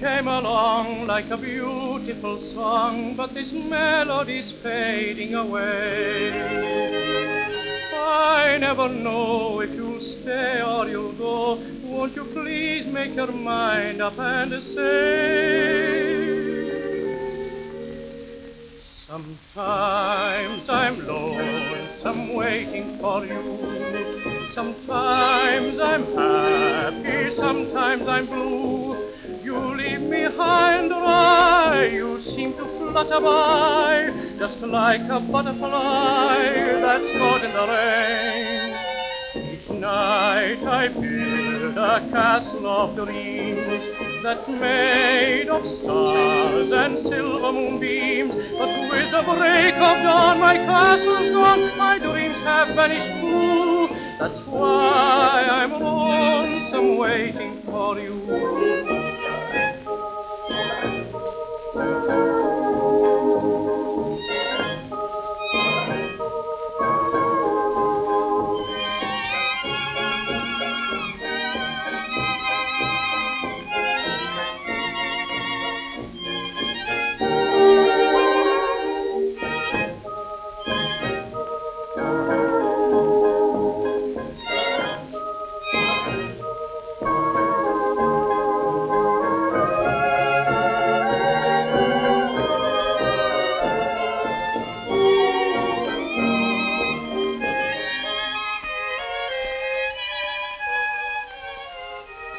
came along like a beautiful song, but this melody's fading away. I never know if you'll stay or you'll go. Won't you please make your mind up and say? Sometimes I'm lonesome waiting for you. Sometimes I'm happy, sometimes I'm blue. You leave behind or I, you seem to flutter by, just like a butterfly that's caught in the rain. Each night I build a castle of dreams that's made of stars and silver moonbeams. But with the break of dawn my castle's gone, my dreams have vanished too. That's why I'm lonesome waiting for you.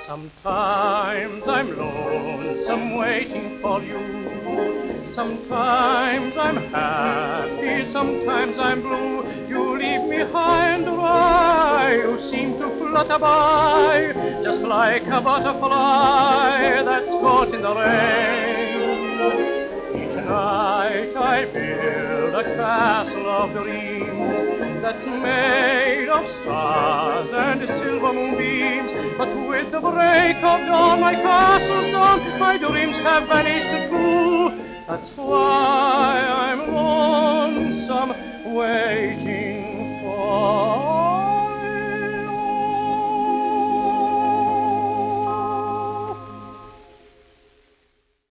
Sometimes I'm lonesome waiting for you. Sometimes I'm happy, sometimes I'm blue. You leave behind or I, you seem to flutter by, just like a butterfly that's caught in the rain. Each night I build a castle of dreams that's made of stars and silver moonbeams. But with the break of dawn, my castle's gone, my dreams have vanished too. That's why I'm